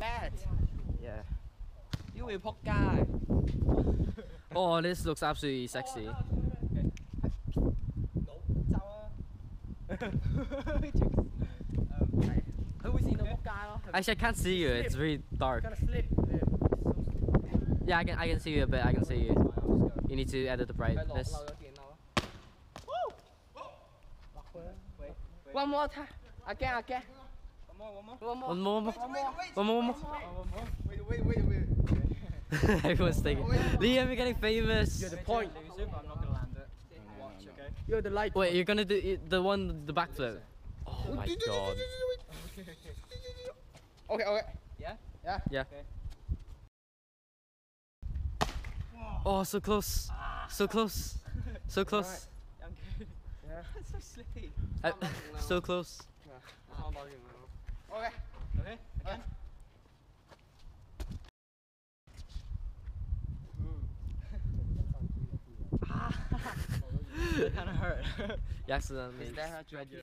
Matt! Yeah. You will pop guy. Oh, this looks absolutely sexy. Actually, I can't see you. It's really dark. Yeah, I can see you a bit. I can see you. You need to edit the brightness. One more time. Again. One more. Wait. Everyone's thinking. Liam, we're getting famous. You're the point. I'm not gonna land it. Watch, okay? You're the light. Wait, you're gonna do the one, the backflip. Oh my god. Okay. Yeah. Okay. Oh, so close. Right. Yeah. That's so slippy. So close. Yeah. Okay. Again. That kind of hurt. You accidentally. Is that how dread you?